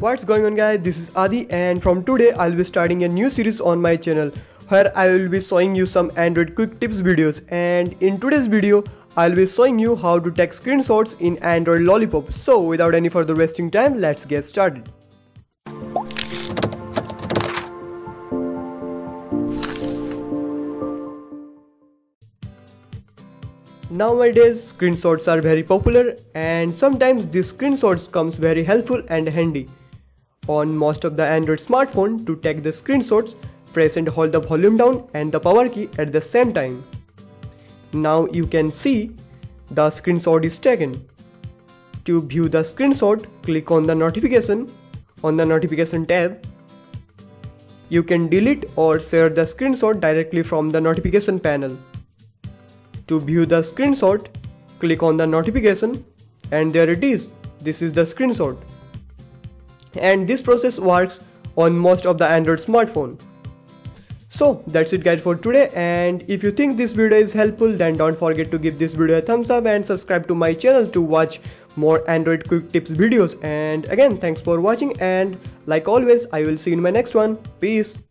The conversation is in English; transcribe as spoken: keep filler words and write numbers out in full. What's going on guys, this is Adi, and from today I'll be starting a new series on my channel where I will be showing you some Android quick tips videos. And in today's video I'll be showing you how to take screenshots in Android Lollipop. So without any further wasting time, let's get started. Nowadays screenshots are very popular, and sometimes these screenshots comes very helpful and handy. On most of the Android smartphone, to take the screenshots, press and hold the volume down and the power key at the same time. Now you can see the screenshot is taken. To view the screenshot, click on the notification, on the notification tab. You can delete or share the screenshot directly from the notification panel. To view the screenshot, click on the notification, and there it is. This is the screenshot. And this process works on most of the Android smartphone. So that's it guys for today, and if you think this video is helpful, then don't forget to give this video a thumbs up and subscribe to my channel to watch more Android quick tips videos. And again, thanks for watching, and like always I will see you in my next one. Peace.